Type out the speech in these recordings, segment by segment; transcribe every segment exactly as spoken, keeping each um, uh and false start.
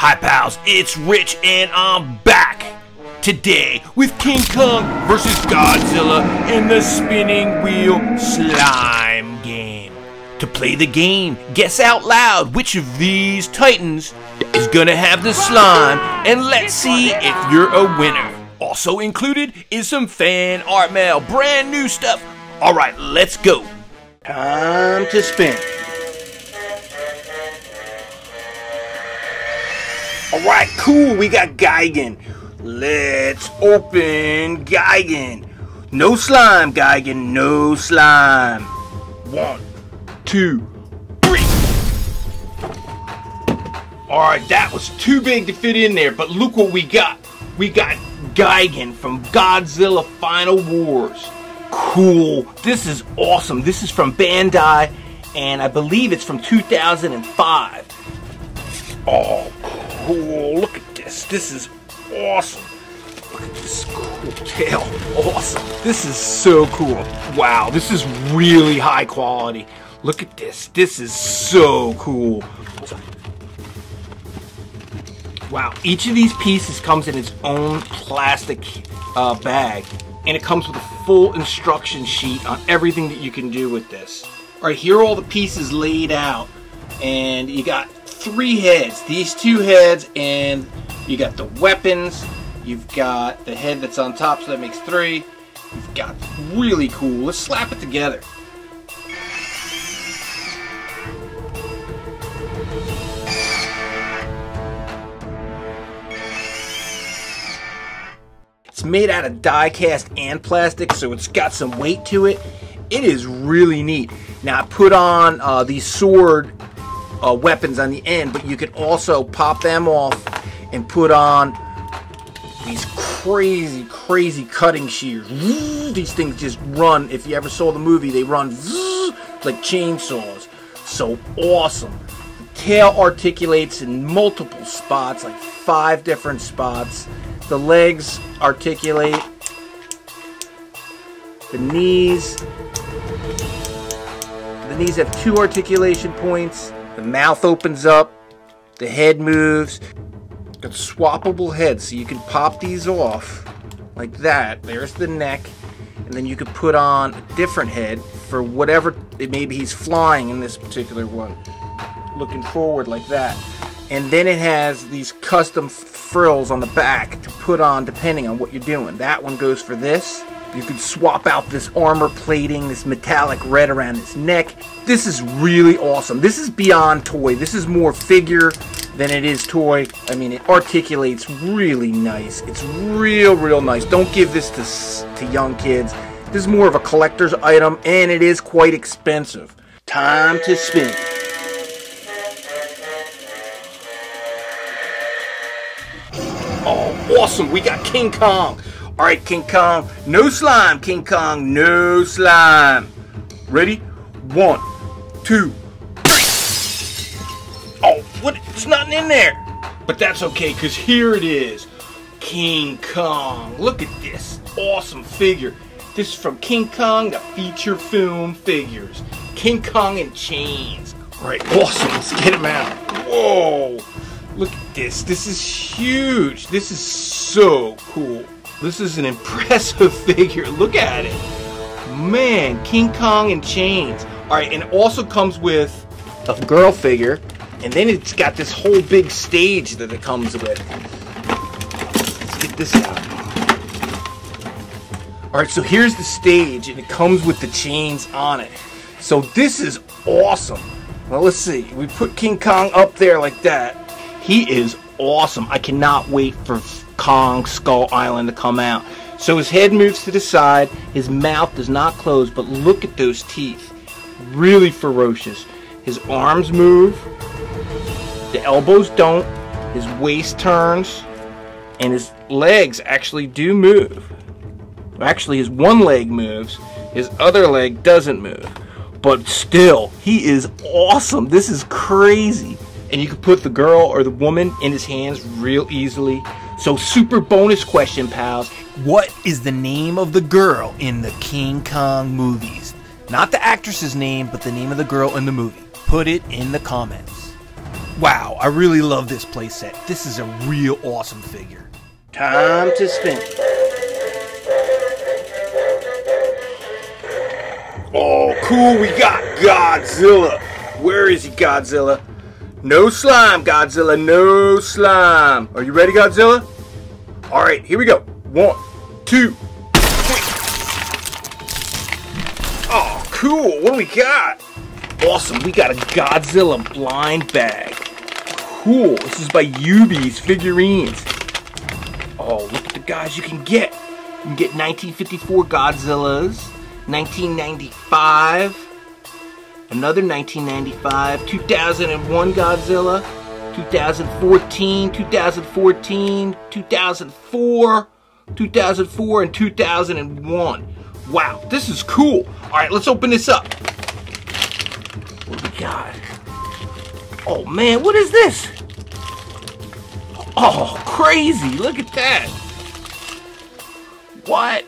Hi pals, it's Rich and I'm back today with King Kong versus Godzilla in the spinning wheel slime game. To play the game, guess out loud which of these titans is gonna have the slime and let's see if you're a winner. Also included is some fan art mail, brand new stuff. Alright, let's go. Time to spin. Alright, cool, we got Gigan. Let's open Gigan. No slime, Gigan, no slime. One, two, three. Alright, that was too big to fit in there, but look what we got. We got Gigan from Godzilla Final Wars. Cool, this is awesome. This is from Bandai, and I believe it's from two thousand five. Oh, cool. Cool, look at this. This is awesome. Look at this cool tail. Awesome. This is so cool. Wow, this is really high quality. Look at this. This is so cool. Wow, each of these pieces comes in its own plastic uh, bag, and it comes with a full instruction sheet on everything that you can do with this. All right, here are all the pieces laid out, and you got three heads, these two heads, and you got the weapons, you've got the head that's on top, so that makes three. You've got really cool, let's slap it together. It's made out of die cast and plastic, so it's got some weight to it. It is really neat. Now I put on uh, the sword Uh, weapons on the end, but you can also pop them off and put on these crazy crazy cutting shears. These things just run. If you ever saw the movie, they run like chainsaws. So awesome. The tail articulates in multiple spots, like five different spots. The legs articulate, the knees the knees have two articulation points. The mouth opens up, the head moves. Got swappable heads, so you can pop these off like that. There's the neck, and then you could put on a different head for whatever, maybe he's flying in this particular one, looking forward like that. And then it has these custom frills on the back to put on depending on what you're doing. That one goes for this. You can swap out this armor plating, this metallic red around his neck. This is really awesome. This is beyond toy. This is more figure than it is toy. I mean, it articulates really nice. It's real, real nice. Don't give this to, to young kids. This is more of a collector's item, and it is quite expensive. Time to spin. Oh, awesome. We got King Kong. All right, King Kong, no slime. King Kong, no slime. Ready? One, two, three. Oh, what? There's nothing in there. But that's okay, because here it is. King Kong. Look at this awesome figure. This is from King Kong, the feature film figures. King Kong in chains. All right, awesome. Let's get him out. Whoa. Look at this. This is huge. This is so cool. This is an impressive figure. Look at it. Man, King Kong in chains. All right, and it also comes with a girl figure, and then it's got this whole big stage that it comes with. Let's get this out. All right, so here's the stage, and it comes with the chains on it. So this is awesome. Well, let's see. We put King Kong up there like that. He is awesome. I cannot wait for Kong Skull Island to come out. So his head moves to the side, his mouth does not close, but look at those teeth. Really ferocious. His arms move, the elbows don't, his waist turns, and his legs actually do move. Actually, his one leg moves, his other leg doesn't move. But still, he is awesome. This is crazy. And you can put the girl or the woman in his hands real easily. So super bonus question, pals. What is the name of the girl in the King Kong movies? Not the actress's name, but the name of the girl in the movie. Put it in the comments. Wow, I really love this playset. This is a real awesome figure. Time to spin. Oh, cool, we got Godzilla. Where is he, Godzilla? No slime, Godzilla, no slime. Are you ready, Godzilla? All right, here we go. One, two, three. Oh, cool, what do we got? Awesome, we got a Godzilla blind bag. Cool, this is by Yubi's Figurines. Oh, look at the guys you can get. You can get nineteen fifty-four Godzillas, nineteen ninety-five, another nineteen ninety-five, two thousand one Godzilla, two thousand fourteen, two thousand fourteen, two thousand four, two thousand four, and two thousand one. Wow, this is cool. All right, let's open this up. What do we got? Oh man, what is this? Oh, crazy, look at that. What?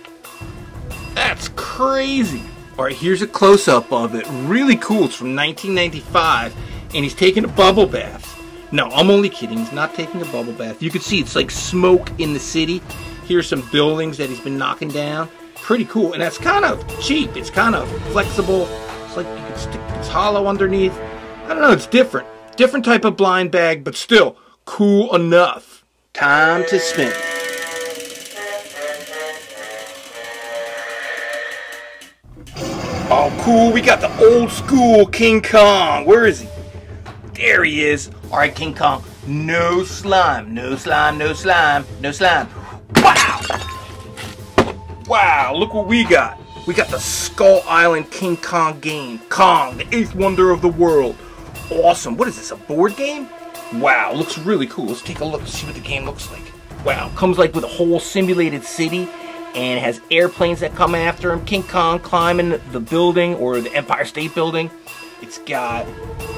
That's crazy. All right, here's a close-up of it. Really cool, it's from nineteen ninety-five, and he's taking a bubble bath. No, I'm only kidding, he's not taking a bubble bath. You can see it's like smoke in the city. Here's some buildings that he's been knocking down. Pretty cool, and that's kind of cheap. It's kind of flexible. It's like you can stick, it's hollow underneath. I don't know, it's different. Different type of blind bag, but still cool enough. Time to spin. Oh, cool, we got the old school King Kong. Where is he? There he is. All right, King Kong, no slime, no slime, no slime, no slime. Wow! Wow, look what we got. We got the Skull Island King Kong game. Kong, the eighth wonder of the world. Awesome. What is this, a board game? Wow, looks really cool. Let's take a look and see what the game looks like. Wow, comes like with a whole simulated city and has airplanes that come after him. King Kong climbing the building or the Empire State Building. It's got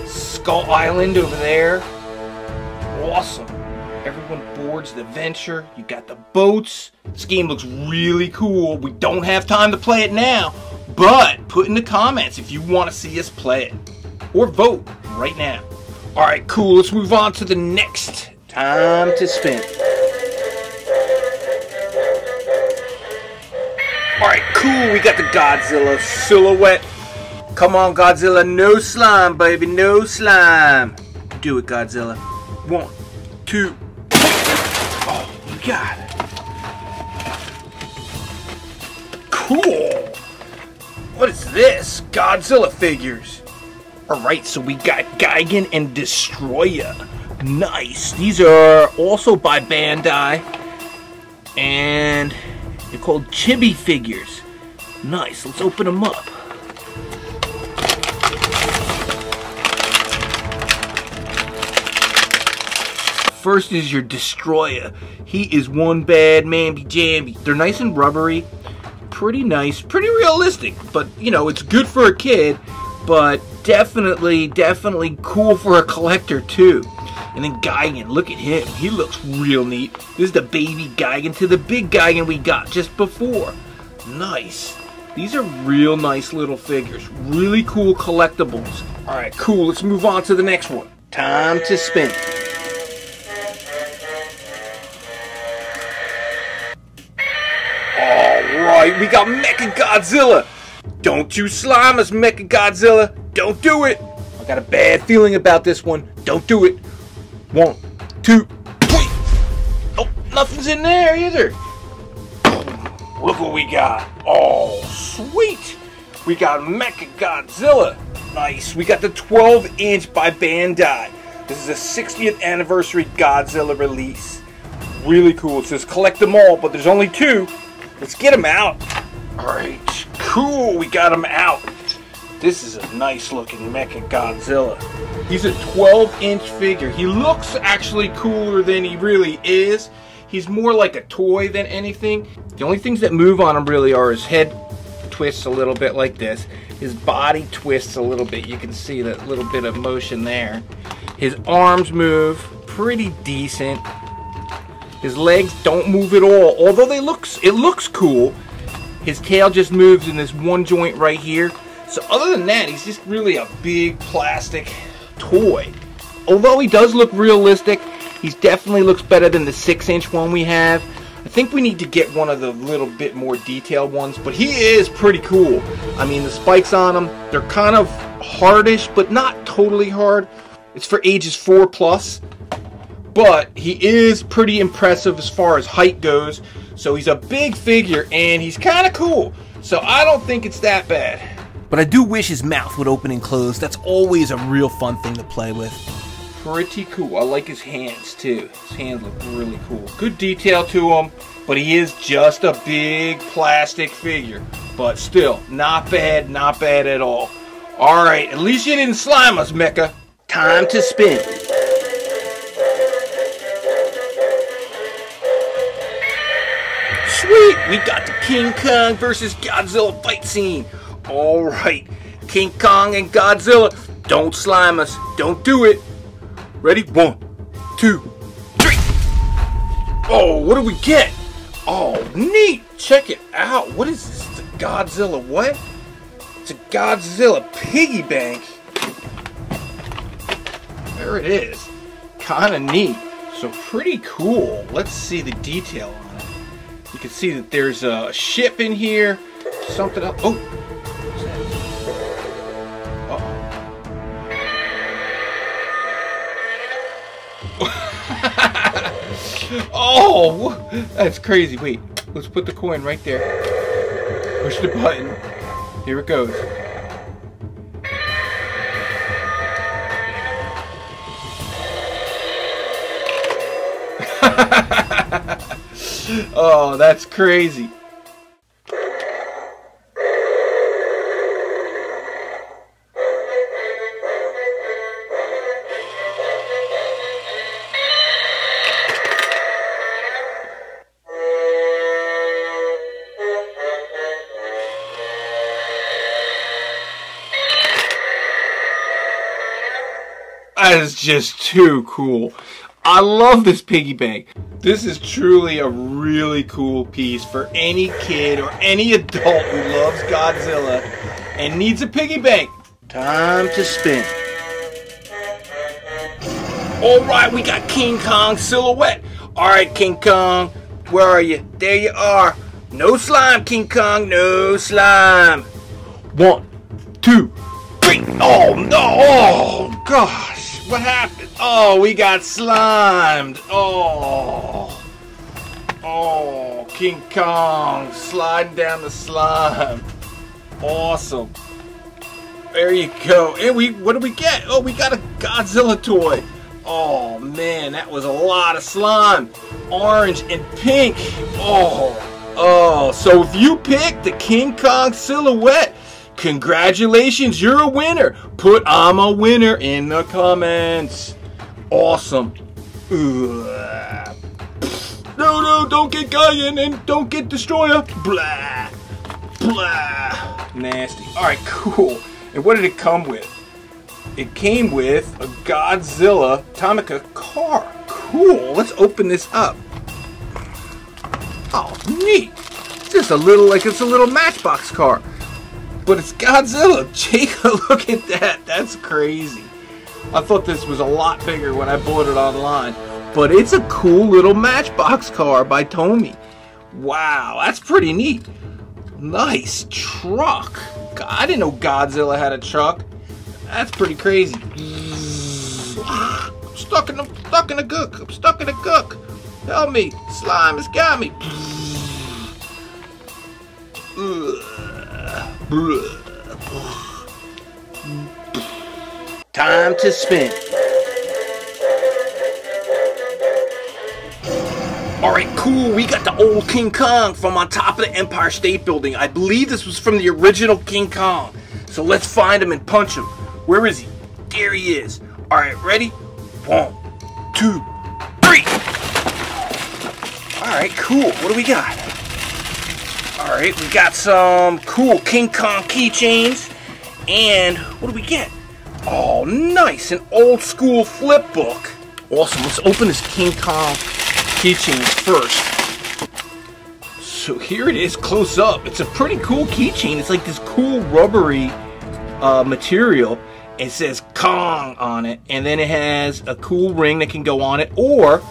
Skull Island over there. Awesome. Everyone boards the Venture. You got the boats. This game looks really cool. We don't have time to play it now, but put in the comments if you want to see us play it. Or vote right now. All right, cool. Let's move on to the next. Time to spin. All right, cool. We got the Godzilla silhouette. Come on, Godzilla. No slime, baby. No slime. Do it, Godzilla. One, two. Oh, you got it. Cool. What is this? Godzilla figures. All right, so we got Gigan and Destroyah. Nice. These are also by Bandai. And they're called chibi figures. Nice. Let's open them up. First is your Destroyah. He is one bad mamby jamby. They're nice and rubbery, pretty nice, pretty realistic, but you know, it's good for a kid, but definitely, definitely cool for a collector too. And then Gigan, look at him. He looks real neat. This is the baby Gigan to the big Gigan we got just before. Nice. These are real nice little figures. Really cool collectibles. All right, cool. Let's move on to the next one. Time to spin. We got Mechagodzilla. Don't you slime us, Mechagodzilla. Don't do it. I got a bad feeling about this one. Don't do it. One, two, three. Oh, nothing's in there either. Look what we got. Oh, sweet. We got Mechagodzilla. Nice. We got the twelve inch by Bandai. This is a sixtieth anniversary Godzilla release. Really cool. It says collect them all, but there's only two. Let's get him out. All right, cool, we got him out. This is a nice looking Mechagodzilla. He's a twelve inch figure. He looks actually cooler than he really is. He's more like a toy than anything. The only things that move on him really are his head twists a little bit like this. His body twists a little bit. You can see that little bit of motion there. His arms move pretty decent. His legs don't move at all, although they looks it looks cool. His tail just moves in this one joint right here. So other than that, he's just really a big plastic toy. although he does look realistic, he definitely looks better than the six inch one we have. I think we need to get one of the little bit more detailed ones, but he is pretty cool. I mean, the spikes on him, they're kind of hardish, but not totally hard. It's for ages four plus, but he is pretty impressive as far as height goes. So he's a big figure, and he's kind of cool. So I don't think it's that bad. But I do wish his mouth would open and close. That's always a real fun thing to play with. Pretty cool. I like his hands too. His hands look really cool. Good detail to him, but he is just a big plastic figure. But still, not bad, not bad at all. Alright, at least you didn't slime us, Mecha. Time to spin. Sweet! We got the King Kong versus Godzilla fight scene. Alright, King Kong and Godzilla. Don't slime us. Don't do it. Ready? One, two, three. Oh, what do we get? Oh, neat. Check it out. What is this? It's a Godzilla what? It's a Godzilla piggy bank. There it is. Kind of neat. So pretty cool. Let's see the detail on it. You can see that there's a ship in here. Something else. Oh. What's that? Uh-oh. Oh, that's crazy. Wait, let's put the coin right there. Push the button. Here it goes. Oh, that's crazy. That is just too cool. I love this piggy bank. This is truly a really cool piece for any kid or any adult who loves Godzilla and needs a piggy bank. Time to spin. Alright, we got King Kong silhouette. Alright, King Kong, where are you? There you are. No slime, King Kong, no slime. One, two, three. Oh, no. Oh, gosh. What happened? Oh, we got slimed. Oh. Oh, King Kong sliding down the slime. Awesome. There you go. And we, what do we get? Oh, we got a Godzilla toy. Oh, man, that was a lot of slime. Orange and pink. Oh. Oh, so if you picked the King Kong silhouette, congratulations, you're a winner. Put "I'm a winner" in the comments. Awesome. Ugh. No, no, don't get Gaian and don't get Destroyah. Blah. Blah. Nasty. Alright, cool. And what did it come with? It came with a Godzilla Tomica car. Cool. Let's open this up. Oh, neat. Just a little, like it's a little Matchbox car. But it's Godzilla. Take a look at that. That's crazy. I thought this was a lot bigger when I bought it online. But it's a cool little Matchbox car by Tomy. Wow, that's pretty neat. Nice truck. I didn't know Godzilla had a truck. That's pretty crazy. I'm stuck in a, stuck in a gook. I'm stuck in a gook. Help me. Slime has got me. Ugh. Time to spin. Alright, cool. We got the old King Kong from on top of the Empire State Building. I believe this was from the original King Kong. So let's find him and punch him. Where is he? There he is. Alright, ready? One, two, three. Alright, cool. What do we got? Alright, we got some cool King Kong keychains. And what do we get? Oh, nice. An old school flip book. Awesome. Let's open this King Kong keychain first. So here it is close up. It's a pretty cool keychain. It's like this cool rubbery uh, material. It says Kong on it, and then it has a cool ring that can go on it, or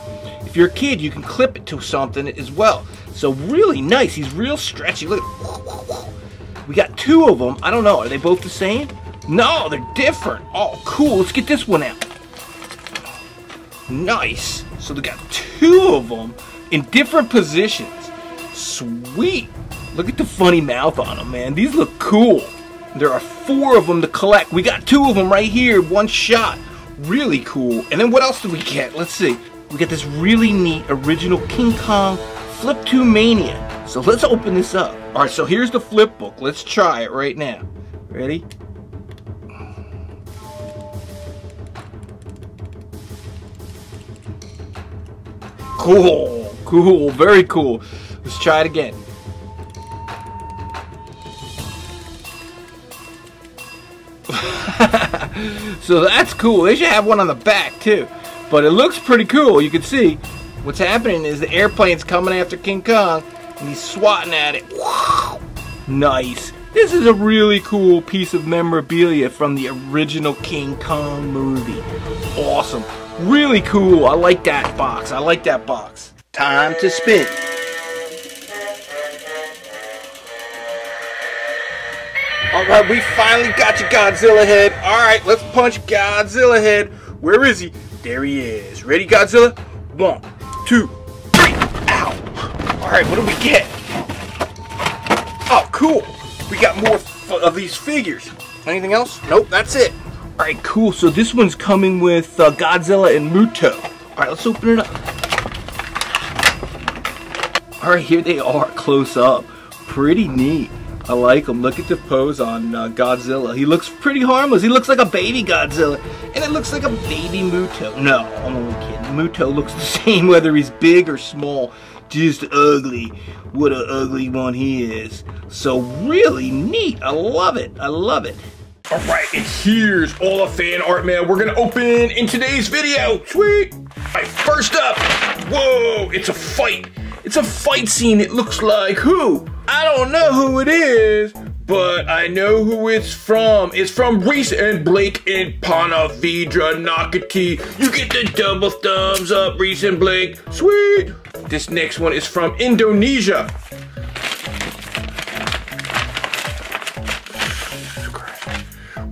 if you're a kid, you can clip it to something as well. So really nice. He's real stretchy. Look at it. We got two of them. I don't know. Are they both the same? No, they're different. Oh, cool. Let's get this one out. Nice. So they got two of them in different positions. Sweet. Look at the funny mouth on them, man. These look cool. There are four of them to collect. We got two of them right here, one shot. Really cool. And then what else do we get? Let's see. We got this really neat original King Kong Flip two Mania. So let's open this up. All right, so here's the flip book. Let's try it right now. Ready? Cool, cool, very cool. Let's try it again. So that's cool. They should have one on the back too, but it looks pretty cool. You can see what's happening is the airplane's coming after King Kong and he's swatting at it. Wow, nice. This is a really cool piece of memorabilia from the original King Kong movie. Awesome, really cool. I like that box. I like that box. Time to spin. Alright, we finally got your Godzilla head. Alright, let's punch Godzilla head. Where is he? There he is. Ready, Godzilla? One, two, three. Ow. Alright, what do we get? Oh, cool. We got more f of these figures. Anything else? Nope, that's it. Alright, cool. So this one's coming with uh, Godzilla and Muto. Alright, let's open it up. Alright, here they are close up. Pretty neat. I like him. Look at the pose on uh, Godzilla. He looks pretty harmless. He looks like a baby Godzilla. And it looks like a baby Muto. No, I'm only kidding. Muto looks the same whether he's big or small. Just ugly. What an ugly one he is. So really neat. I love it. I love it. All right, and here's all the fan art mail we're going to open in today's video. Sweet. All right, first up. Whoa, it's a fight. It's a fight scene. It looks like who? I don't know who it is, but I know who it's from. It's from Reese and Blake and Panavidra Nakati. You get the double thumbs up, Reese and Blake. Sweet. This next one is from Indonesia.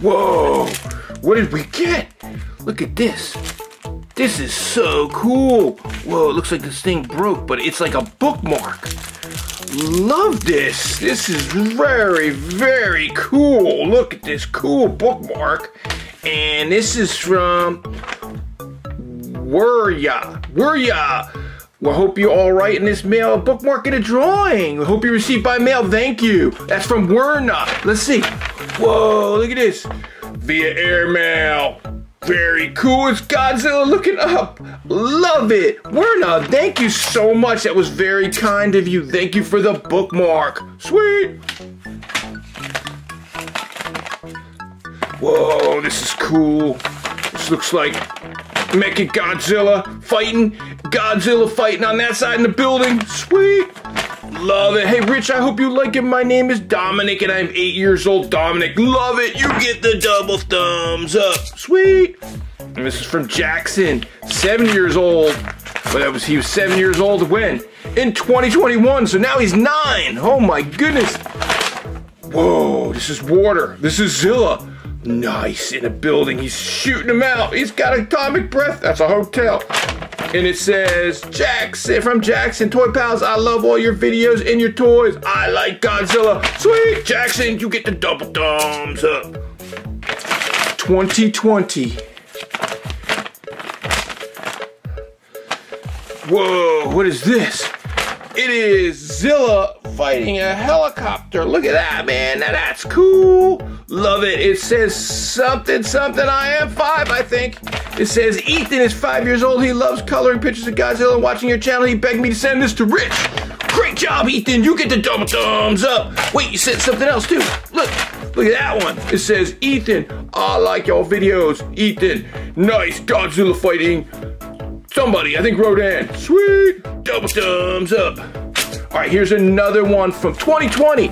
Whoa, what did we get? Look at this. This is so cool. Whoa, it looks like this thing broke, but it's like a bookmark. Love this. This is very, very cool. Look at this cool bookmark. And this is from Wuryah. Wuryah. We hope you're all right in this mail. A bookmark and a drawing. We hope you received by mail. Thank you. That's from Wuryah. Let's see. Whoa, look at this. Via airmail. Very cool. It's Godzilla looking up. Love it. Werner, thank you so much. That was very kind of you. Thank you for the bookmark. Sweet. Whoa, this is cool. This looks like Mechagodzilla fighting. Godzilla fighting on that side in the building. Sweet. Love it. Hey, Rich, I hope you like it. My name is Dominic, and I'm eight years old. Dominic, love it. You get the double thumbs up. Sweet. And this is from Jackson, seven years old. Well, that was, he was seven years old when? In twenty twenty-one, so now he's nine. Oh, my goodness. Whoa, this is water. This is Zilla. Nice. In a building. He's shooting him out. He's got atomic breath. That's a hotel. And it says, Jackson, from Jackson, Toy Pals, I love all your videos and your toys. I like Godzilla. Sweet, Jackson, you get the double thumbs up. twenty twenty. Whoa, what is this? It is Zilla fighting a helicopter. Look at that, man. Now that's cool. Love it. It says something, something. I am five, I think. It says, Ethan is five years old. He loves coloring pictures of Godzilla and watching your channel. He begged me to send this to Rich. Great job, Ethan. You get the double thumbs up. Wait, you sent something else, too. Look. Look at that one. It says, Ethan, I like your videos. Ethan, nice Godzilla fighting. Somebody, I think Rodan. Sweet. Double thumbs up. All right, here's another one from twenty twenty.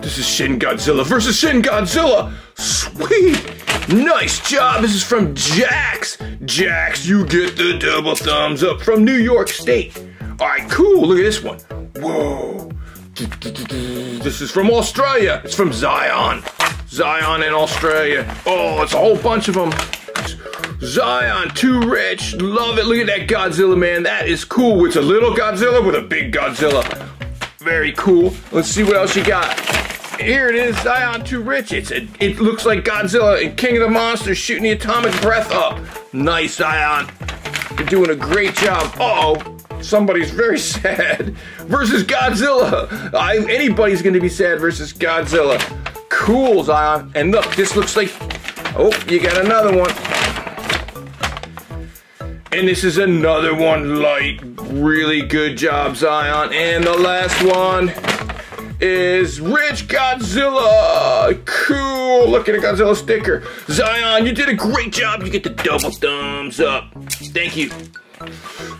This is Shin Godzilla versus Shin Godzilla. Sweet. Sweet! Nice job, this is from Jax. Jax, you get the double thumbs up from New York State. All right, cool, look at this one. Whoa. This is from Australia. It's from Zion. Zion in Australia. Oh, it's a whole bunch of them. Zion, too rich, love it. Look at that Godzilla, man. That is cool. It's a little Godzilla with a big Godzilla. Very cool. Let's see what else you got. Here it is, Zion too rich. It's a, it looks like Godzilla and King of the Monsters shooting the atomic breath up. Nice, Zion. You're doing a great job. Uh-oh. Somebody's very sad versus Godzilla. I, anybody's gonna be sad versus Godzilla. Cool, Zion. And look, this looks like, oh, you got another one. And this is another one, light. Really good job, Zion. And the last one is Rich Godzilla. Cool, look at a Godzilla sticker. Zion, you did a great job. You get the double thumbs up. Thank you.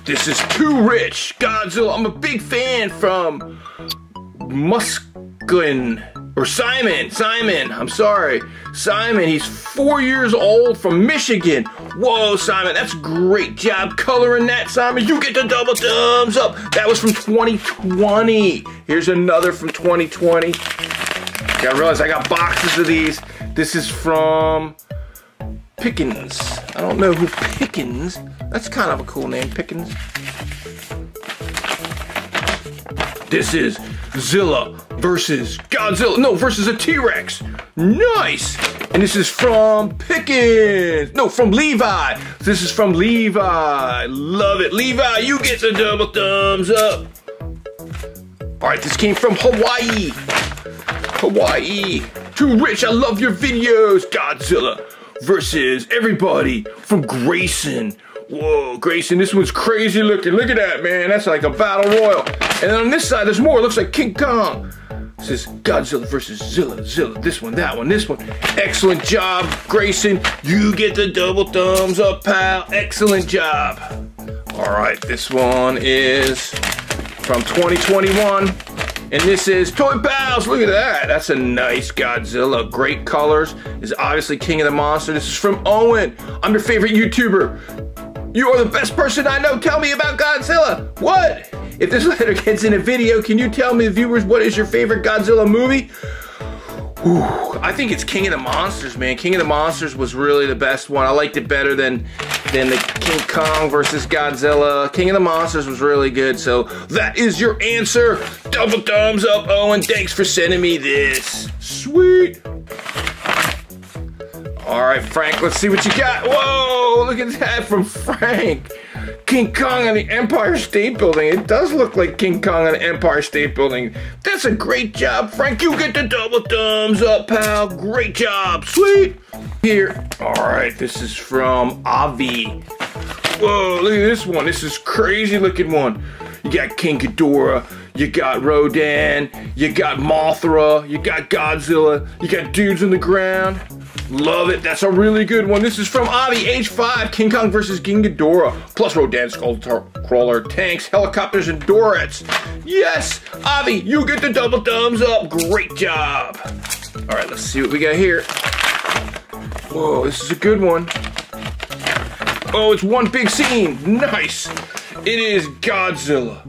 This is Too Rich Godzilla. I'm a big fan from Musklin, or Simon, Simon, I'm sorry. Simon, he's four years old from Michigan. Whoa, Simon, that's great job coloring that, Simon. You get the double thumbs up. That was from twenty twenty. Here's another from twenty twenty. You gotta realize I got boxes of these. This is from Pickens. I don't know who Pickens. That's kind of a cool name, Pickens. This is Zilla versus Godzilla. No, versus a T-Rex. Nice. And this is from Pickens. No, from Levi. This is from Levi. Love it. Levi, you get the double thumbs up. All right, this came from Hawaii. Hawaii. Too Rich, I love your videos. Godzilla versus everybody from Grayson. Whoa, Grayson, this one's crazy looking. Look at that, man. That's like a battle royal. And then on this side, there's more. It looks like King Kong. This is Godzilla versus Zilla, Zilla. This one, that one, this one. Excellent job, Grayson. You get the double thumbs up, pal. Excellent job. All right, this one is from twenty twenty-one. And this is Toy Pals. Look at that. That's a nice Godzilla. Great colors. This is obviously King of the Monster. This is from Owen. I'm your favorite YouTuber. You are the best person I know. Tell me about Godzilla. What? If this letter gets in a video, can you tell me, viewers, what is your favorite Godzilla movie? Ooh, I think it's King of the Monsters, man. King of the Monsters was really the best one. I liked it better than... Then the King Kong versus Godzilla. King of the Monsters was really good, so that is your answer. Double thumbs up, Owen. Thanks for sending me this. Sweet. All right, Frank, let's see what you got. Whoa, look at that from Frank. King Kong on the Empire State Building. It does look like King Kong on the Empire State Building. That's a great job, Frank. You get the double thumbs up, pal. Great job. Sweet. Here. All right, this is from Avi. Whoa, look at this one. This is crazy looking one. You got King Ghidorah. You got Rodan. You got Mothra. You got Godzilla. You got dudes on the ground. Love it. That's a really good one. This is from Avi, H five. King Kong versus King Ghidorah. Plus Rodan, Skull Crawler, tanks, helicopters, and Dorats. Yes, Avi, you get the double thumbs up. Great job. All right, let's see what we got here. Whoa, this is a good one. Oh, it's one big scene. Nice. It is Godzilla.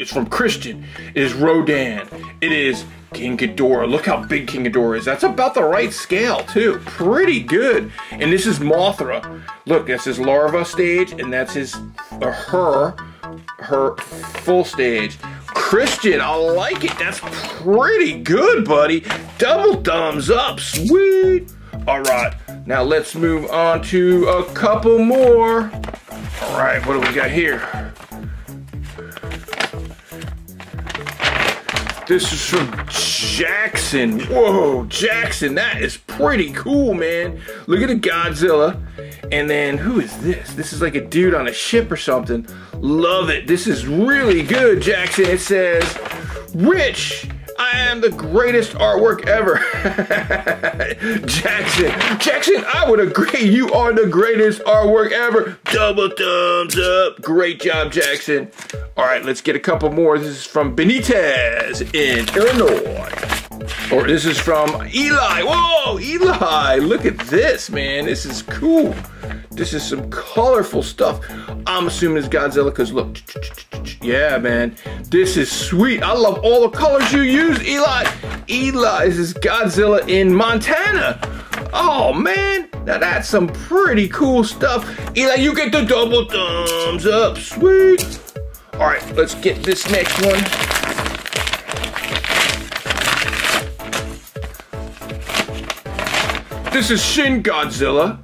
It's from Christian. It is Rodan. It is King Ghidorah. Look how big King Ghidorah is. That's about the right scale, too. Pretty good. And this is Mothra. Look, that's his larva stage, and that's his, or her, her full stage. Christian, I like it. That's pretty good, buddy. Double thumbs up. Sweet. All right, now let's move on to a couple more. All right, what do we got here? This is from Jackson. Whoa, Jackson, that is pretty cool, man. Look at the Godzilla. And then, who is this? This is like a dude on a ship or something. Love it. This is really good, Jackson. It says, Rich, I am the greatest artwork ever. Jackson, Jackson, I would agree. You are the greatest artwork ever. Double thumbs up. Great job, Jackson. All right, let's get a couple more. This is from Benitez in Illinois. Or this is from Eli. Whoa, Eli, look at this, man. This is cool. This is some colorful stuff. I'm assuming it's Godzilla, because look. Yeah, man. This is sweet. I love all the colors you use, Eli. Eli, this is Godzilla in Montana. Oh, man. Now, that's some pretty cool stuff. Eli, you get the double thumbs up. Sweet. All right, let's get this next one. This is Shin Godzilla.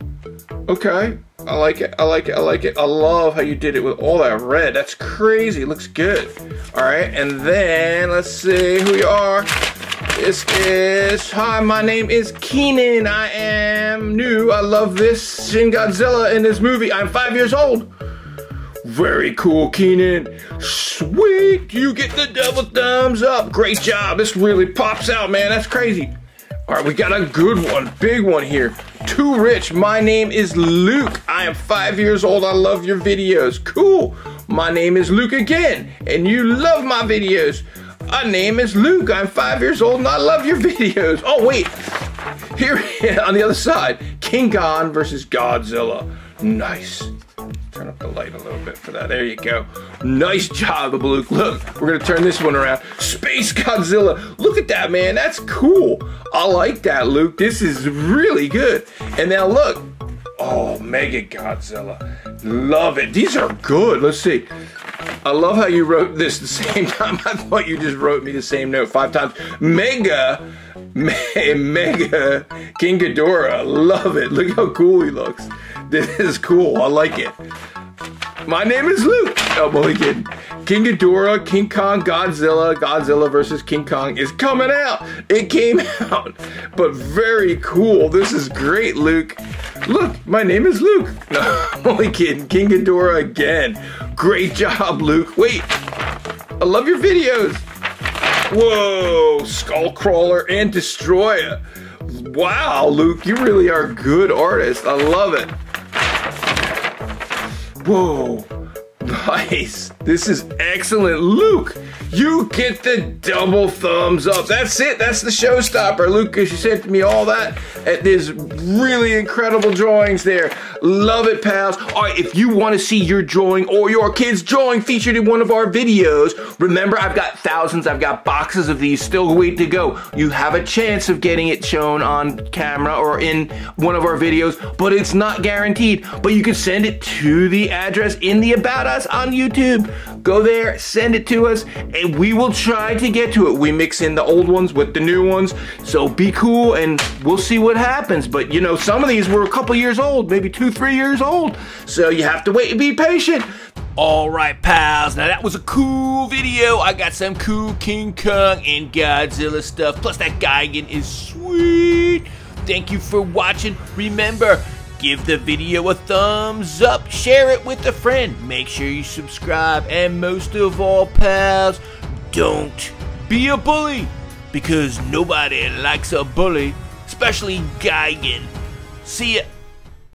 Okay, I like it, I like it, I like it. I love how you did it with all that red. That's crazy, it looks good. All right, and then let's see who you are. This is, hi, my name is Keenan. I am new, I love this Shin Godzilla in this movie. I'm five years old. Very cool, Keenan. Sweet, you get the double thumbs up. Great job, this really pops out, man, that's crazy. All right, we got a good one, big one here. Too Rich, my name is Luke. I am five years old, I love your videos. Cool, my name is Luke again, and you love my videos. My name is Luke, I'm five years old, and I love your videos. Oh, wait, here on the other side, King Ghidorah versus Godzilla. Nice. Turn up the light a little bit for that. There you go. Nice job, Luke. Look, we're gonna turn this one around. Space Godzilla. Look at that, man. That's cool. I like that, Luke. This is really good. And now look. Oh, Mechagodzilla. Love it. These are good. Let's see. I love how you wrote this the same time. I thought you just wrote me the same note five times. Mega. Me Mega King Ghidorah. Love it. Look how cool he looks. This is cool. I like it. My name is Luke. Oh, boy, kid. King Ghidorah, King Kong, Godzilla. Godzilla versus King Kong is coming out. It came out. But very cool. This is great, Luke. Look, my name is Luke. No, I'm only kidding. King Ghidorah again. Great job, Luke. Wait. I love your videos. Whoa, Skull Crawler and Destroyah. Wow, Luke, you really are a good artist. I love it. Whoa, nice. This is excellent. Luke, you get the double thumbs up. That's it. That's the showstopper, Luke, because you sent me all that. There's really incredible drawings there. Love it, pals. All right, if you want to see your drawing or your kid's drawing featured in one of our videos, remember, I've got thousands, I've got boxes of these still wait to go. You have a chance of getting it shown on camera or in one of our videos, but it's not guaranteed. But you can send it to the address in the About Us on YouTube. Go there, send it to us, and we will try to get to it. We mix in the old ones with the new ones, so be cool, and we'll see what happens. But, you know, some of these were a couple years old, maybe two, three years old, so you have to wait and be patient. All right, pals, now that was a cool video. I got some cool King Kong and Godzilla stuff, plus that Gigan is sweet. Thank you for watching. Remember, give the video a thumbs up, share it with a friend, make sure you subscribe, and most of all, pals, don't be a bully, because nobody likes a bully, especially Gigan. See ya.